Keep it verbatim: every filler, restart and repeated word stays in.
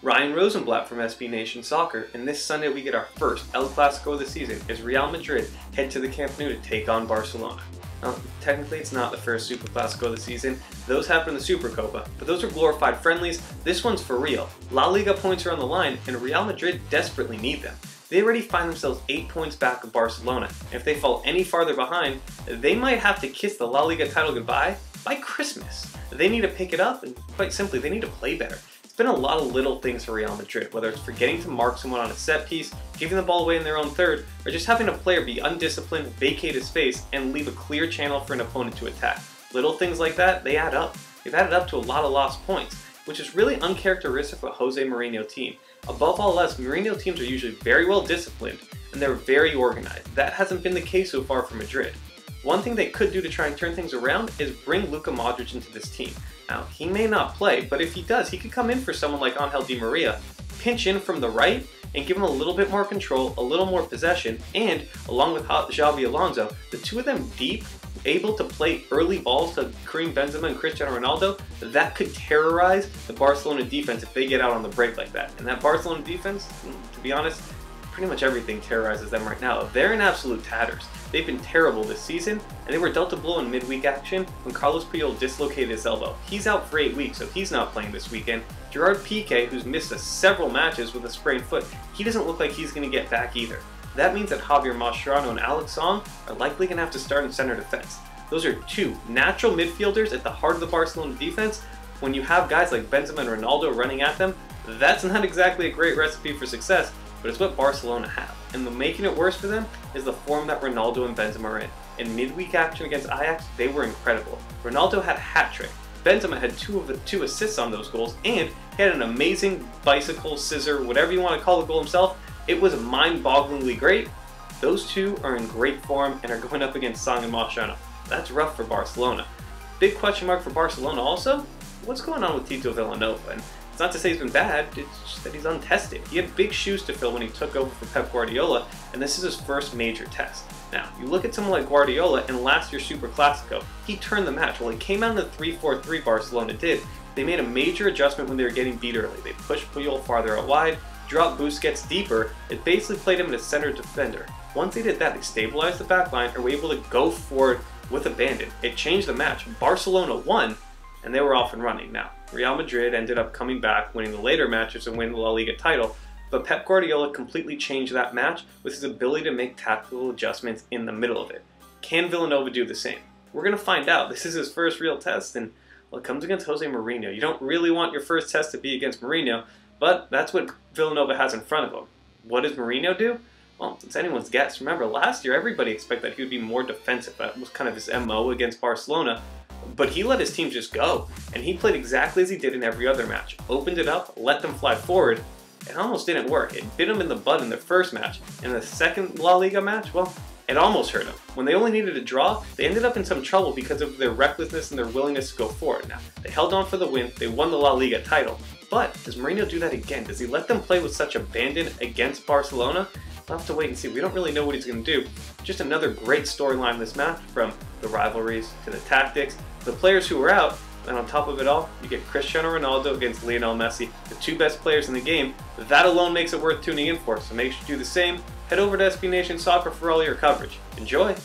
Ryan Rosenblatt from S B Nation Soccer, and this Sunday we get our first El Clasico of the season as Real Madrid head to the Camp Nou to take on Barcelona. Now, technically it's not the first Super Clasico of the season, those happen in the Supercopa, but those are glorified friendlies, this one's for real. La Liga points are on the line and Real Madrid desperately need them. They already find themselves eight points back of Barcelona, and if they fall any farther behind, they might have to kiss the La Liga title goodbye by Christmas. They need to pick it up, and quite simply, they need to play better. It's been a lot of little things for Real Madrid, whether it's forgetting to mark someone on a set piece, giving the ball away in their own third, or just having a player be undisciplined, vacate his space, and leave a clear channel for an opponent to attack. Little things like that, they add up. They've added up to a lot of lost points, which is really uncharacteristic of a Jose Mourinho team. Above all else, Mourinho teams are usually very well disciplined, and they're very organized. That hasn't been the case so far for Madrid. One thing they could do to try and turn things around is bring Luka Modric into this team. Now, he may not play, but if he does, he could come in for someone like Angel Di Maria, pinch in from the right, and give him a little bit more control, a little more possession, and, along with Xavi Alonso, the two of them deep, able to play early balls to Karim Benzema and Cristiano Ronaldo, that could terrorize the Barcelona defense if they get out on the break like that. And that Barcelona defense, to be honest, pretty much everything terrorizes them right now. They're in absolute tatters. They've been terrible this season, and they were dealt a blow in midweek action when Carles Puyol dislocated his elbow. He's out for eight weeks, so he's not playing this weekend. Gerard Pique, who's missed us several matches with a sprained foot, he doesn't look like he's going to get back either. That means that Javier Mascherano and Alex Song are likely going to have to start in center defense. Those are two natural midfielders at the heart of the Barcelona defense. When you have guys like Benzema and Ronaldo running at them, that's not exactly a great recipe for success, but it's what Barcelona have. And the making it worse for them is the form that Ronaldo and Benzema are in. In midweek action against Ajax, they were incredible. Ronaldo had a hat-trick. Benzema had two of the two assists on those goals, and he had an amazing bicycle, scissor, whatever you want to call the goal himself. It was mind-bogglingly great. Those two are in great form and are going up against Song and Mascherano. That's rough for Barcelona. Big question mark for Barcelona also, what's going on with Tito Villanova? And it's not to say he's been bad, it's just that he's untested. He had big shoes to fill when he took over for Pep Guardiola, and this is his first major test. Now, you look at someone like Guardiola in last year's Super Clasico, he turned the match. Well, he came out in the three four three Barcelona did. They made a major adjustment when they were getting beat early. They pushed Puyol farther out wide, dropped Busquets deeper, it basically played him in a center defender. Once they did that, they stabilized the backline and were able to go forward with abandon. It changed the match. Barcelona won, and they were off and running. Now, Real Madrid ended up coming back, winning the later matches and winning the La Liga title, but Pep Guardiola completely changed that match with his ability to make tactical adjustments in the middle of it. Can Villanova do the same? We're going to find out. This is his first real test, and well, it comes against Jose Mourinho. You don't really want your first test to be against Mourinho, but that's what Villanova has in front of them. What does Mourinho do? Well, it's anyone's guess. Remember, last year everybody expected that he would be more defensive. That was kind of his M O against Barcelona. But he let his team just go, and he played exactly as he did in every other match. Opened it up, let them fly forward, and almost didn't work. It bit him in the butt in the first match. In the second La Liga match, well, it almost hurt him. When they only needed a draw, they ended up in some trouble because of their recklessness and their willingness to go forward. Now, they held on for the win, they won the La Liga title. But does Mourinho do that again? Does he let them play with such abandon against Barcelona? We'll have to wait and see. We don't really know what he's going to do. Just another great storyline this match, from the rivalries to the tactics, the players who were out, and on top of it all, you get Cristiano Ronaldo against Lionel Messi, the two best players in the game. That alone makes it worth tuning in for, so make sure you do the same. Head over to S B Nation Soccer for all your coverage. Enjoy!